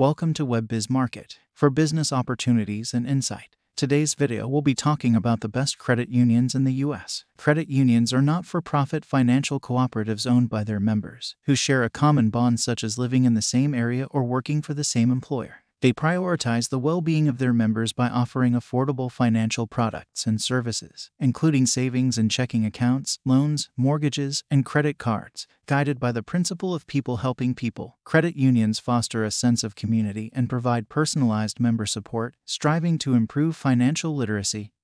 Welcome to WebBizMarket for business opportunities and insight. Today's video will be talking about the best credit unions in the U.S. Credit unions are not-for-profit financial cooperatives owned by their members, who share a common bond such as living in the same area or working for the same employer. They prioritize the well-being of their members by offering affordable financial products and services, including savings and checking accounts, loans, mortgages, and credit cards. Guided by the principle of people helping people, credit unions foster a sense of community and provide personalized member support, striving to improve financial literacy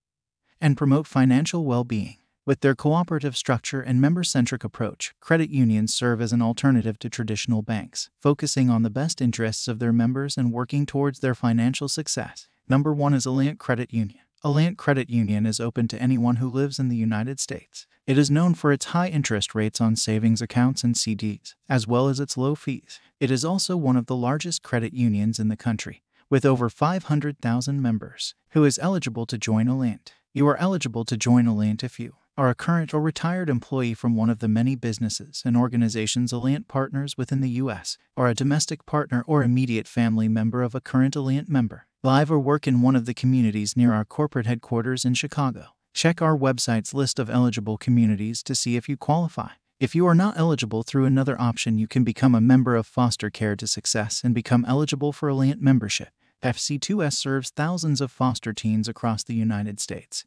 and promote financial well-being. With their cooperative structure and member-centric approach, credit unions serve as an alternative to traditional banks, focusing on the best interests of their members and working towards their financial success. Number 1 is Alliant Credit Union. Alliant Credit Union is open to anyone who lives in the United States. It is known for its high interest rates on savings accounts and CDs, as well as its low fees. It is also one of the largest credit unions in the country, with over 500,000 members, who is eligible to join Alliant. You are eligible to join Alliant if you are a current or retired employee from one of the many businesses and organizations Alliant partners within the U.S., or a domestic partner or immediate family member of a current Alliant member, live or work in one of the communities near our corporate headquarters in Chicago. Check our website's list of eligible communities to see if you qualify. If you are not eligible through another option, you can become a member of Foster Care to Success and become eligible for Alliant membership. FC2S serves thousands of foster teens across the United States,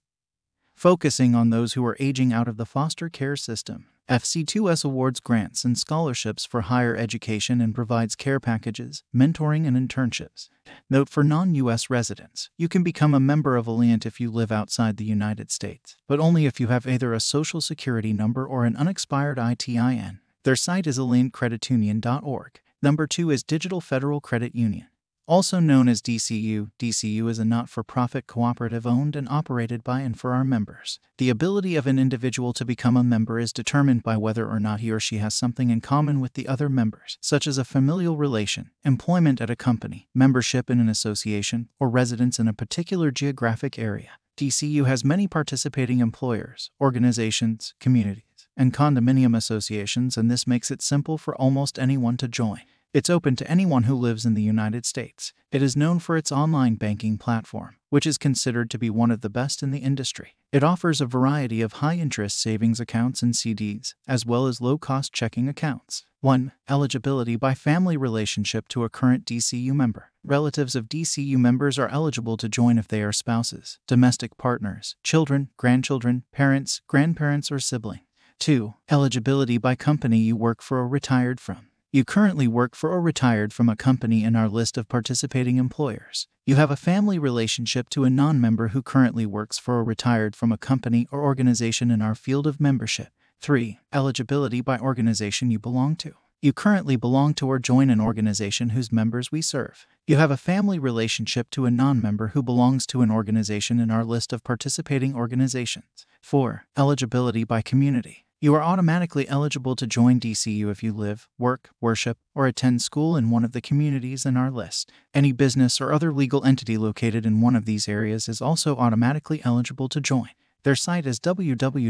focusing on those who are aging out of the foster care system. FC2S awards grants and scholarships for higher education and provides care packages, mentoring, and internships. Note for non-U.S. residents, you can become a member of Alliant if you live outside the United States, but only if you have either a Social Security number or an unexpired ITIN. Their site is alliantcreditunion.org. Number 2 is Digital Federal Credit Union. Also known as DCU, DCU is a not-for-profit cooperative owned and operated by and for our members. The ability of an individual to become a member is determined by whether or not he or she has something in common with the other members, such as a familial relation, employment at a company, membership in an association, or residence in a particular geographic area. DCU has many participating employers, organizations, communities, and condominium associations, and this makes it simple for almost anyone to join. It's open to anyone who lives in the United States. It is known for its online banking platform, which is considered to be one of the best in the industry. It offers a variety of high-interest savings accounts and CDs, as well as low-cost checking accounts. 1. Eligibility by family relationship to a current DCU member. Relatives of DCU members are eligible to join if they are spouses, domestic partners, children, grandchildren, parents, grandparents, or sibling. 2. Eligibility by company you work for or retired from. You currently work for or retired from a company in our list of participating employers. You have a family relationship to a non-member who currently works for or retired from a company or organization in our field of membership. 3. Eligibility by organization you belong to. You currently belong to or join an organization whose members we serve. You have a family relationship to a non-member who belongs to an organization in our list of participating organizations. 4. Eligibility by community. You are automatically eligible to join DCU if you live, work, worship, or attend school in one of the communities in our list. Any business or other legal entity located in one of these areas is also automatically eligible to join. Their site is www.dcu.org.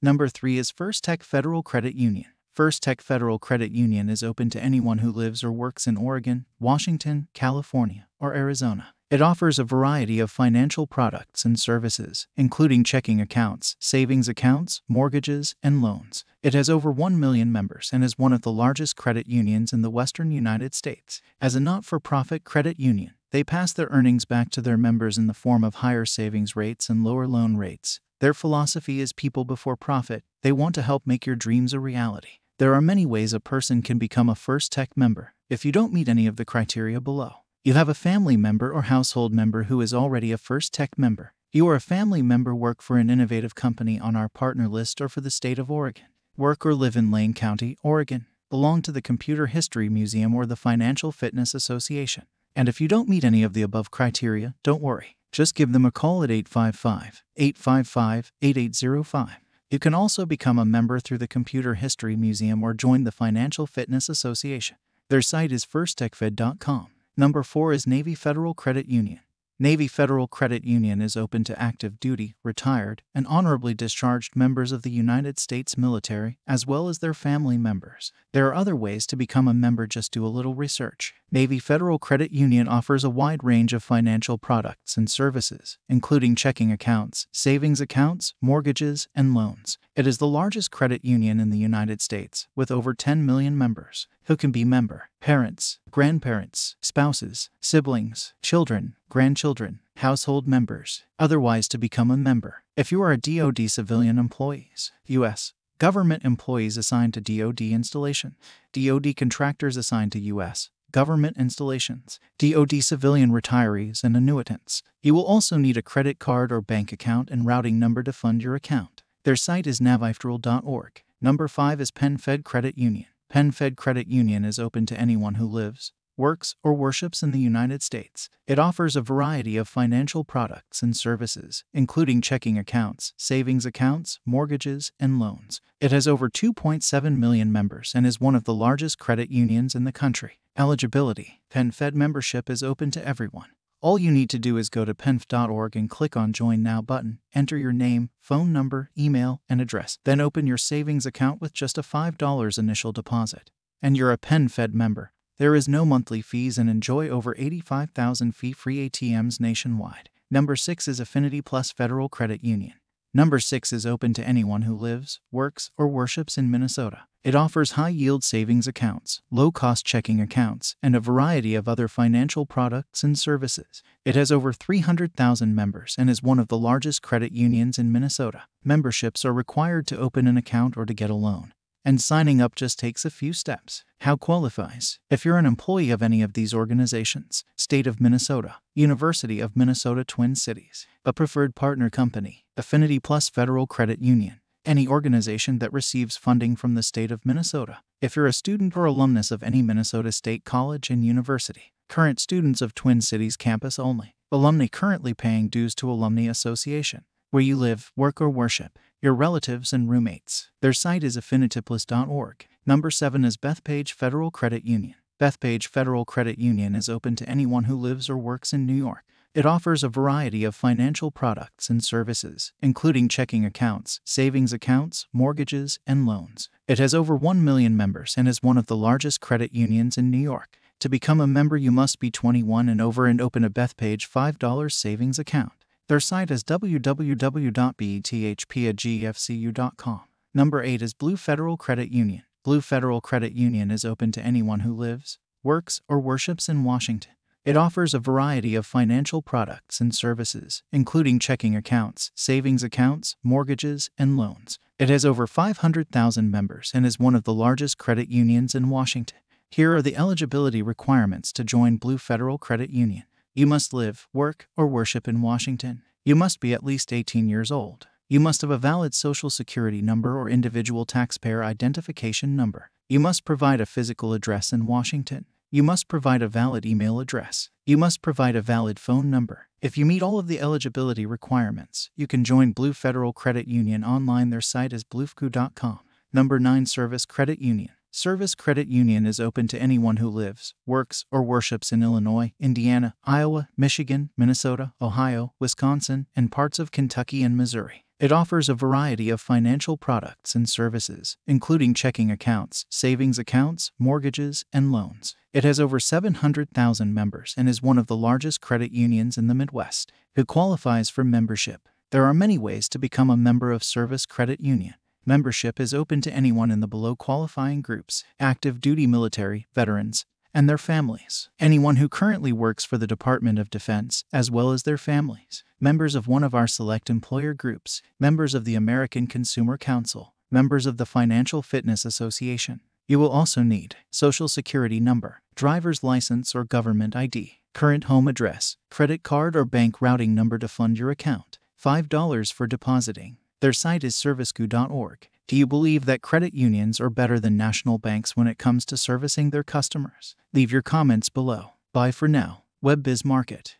Number 3 is First Tech Federal Credit Union. First Tech Federal Credit Union is open to anyone who lives or works in Oregon, Washington, California, or Arizona. It offers a variety of financial products and services, including checking accounts, savings accounts, mortgages, and loans. It has over 1 million members and is one of the largest credit unions in the western United States. As a not-for-profit credit union, they pass their earnings back to their members in the form of higher savings rates and lower loan rates. Their philosophy is people before profit. They want to help make your dreams a reality. There are many ways a person can become a First Tech member if you don't meet any of the criteria below. You have a family member or household member who is already a First Tech member. You or a family member work for an innovative company on our partner list or for the state of Oregon. Work or live in Lane County, Oregon. Belong to the Computer History Museum or the Financial Fitness Association. And if you don't meet any of the above criteria, don't worry. Just give them a call at 855-855-8805. You can also become a member through the Computer History Museum or join the Financial Fitness Association. Their site is firsttechfed.com. Number 4 is Navy Federal Credit Union. Navy Federal Credit Union is open to active duty, retired, and honorably discharged members of the United States military, as well as their family members. There are other ways to become a member. Just do a little research. Navy Federal Credit Union offers a wide range of financial products and services, including checking accounts, savings accounts, mortgages, and loans. It is the largest credit union in the United States, with over 10 million members, who can be member, parents, grandparents, spouses, siblings, children, grandchildren, household members, otherwise to become a member. If you are a DoD civilian employees, U.S. government employees assigned to DoD installation, DoD contractors assigned to U.S. government installations, DoD civilian retirees and annuitants, you will also need a credit card or bank account and routing number to fund your account. Their site is navyfederal.org. Number 5 is PenFed Credit Union. PenFed Credit Union is open to anyone who lives, works, or worships in the United States. It offers a variety of financial products and services, including checking accounts, savings accounts, mortgages, and loans. It has over 2.7 million members and is one of the largest credit unions in the country. Eligibility. PenFed membership is open to everyone. All you need to do is go to penf.org and click on Join Now button, enter your name, phone number, email, and address. Then open your savings account with just a $5 initial deposit. And you're a PenFed member. There is no monthly fees and enjoy over 85,000 fee-free ATMs nationwide. Number 6 is Affinity Plus Federal Credit Union. Number 6 is open to anyone who lives, works, or worships in Minnesota. It offers high-yield savings accounts, low-cost checking accounts, and a variety of other financial products and services. It has over 300,000 members and is one of the largest credit unions in Minnesota. Memberships are required to open an account or to get a loan, and signing up just takes a few steps. How qualifies? If you're an employee of any of these organizations, State of Minnesota, University of Minnesota Twin Cities, a preferred partner company, Affinity Plus Federal Credit Union, any organization that receives funding from the state of Minnesota. If you're a student or alumnus of any Minnesota State College and University, current students of Twin Cities campus only, alumni currently paying dues to Alumni Association, where you live, work, or worship, your relatives and roommates. Their site is affinityplus.org. Number 7 is Bethpage Federal Credit Union. Bethpage Federal Credit Union is open to anyone who lives or works in New York. It offers a variety of financial products and services, including checking accounts, savings accounts, mortgages, and loans. It has over 1 million members and is one of the largest credit unions in New York. To become a member, you must be 21 and over and open a Bethpage $5 savings account. Their site is www.bethpagefcu.com. Number 8 is Blue Federal Credit Union. Blue Federal Credit Union is open to anyone who lives, works, or worships in Washington. It offers a variety of financial products and services, including checking accounts, savings accounts, mortgages, and loans. It has over 500,000 members and is one of the largest credit unions in Washington. Here are the eligibility requirements to join Blue Federal Credit Union. You must live, work, or worship in Washington. You must be at least 18 years old. You must have a valid Social Security number or individual taxpayer identification number. You must provide a physical address in Washington. You must provide a valid email address. You must provide a valid phone number. If you meet all of the eligibility requirements, you can join Blue Federal Credit Union online. Their site is bluefcu.com. Number 9, Service Credit Union. Service Credit Union is open to anyone who lives, works, or worships in Illinois, Indiana, Iowa, Michigan, Minnesota, Ohio, Wisconsin, and parts of Kentucky and Missouri. It offers a variety of financial products and services, including checking accounts, savings accounts, mortgages, and loans. It has over 700,000 members and is one of the largest credit unions in the Midwest. Who qualifies for membership? There are many ways to become a member of Service Credit Union. Membership is open to anyone in the below qualifying groups: active duty military, veterans, and their families, anyone who currently works for the Department of Defense, as well as their families, members of one of our select employer groups, members of the American Consumer Council, members of the Financial Fitness Association. You will also need Social Security number, driver's license or government ID, current home address, credit card or bank routing number to fund your account, $5 for depositing. Their site is servicegu.org. Do you believe that credit unions are better than national banks when it comes to servicing their customers? Leave your comments below. Bye for now. WebBizMarket.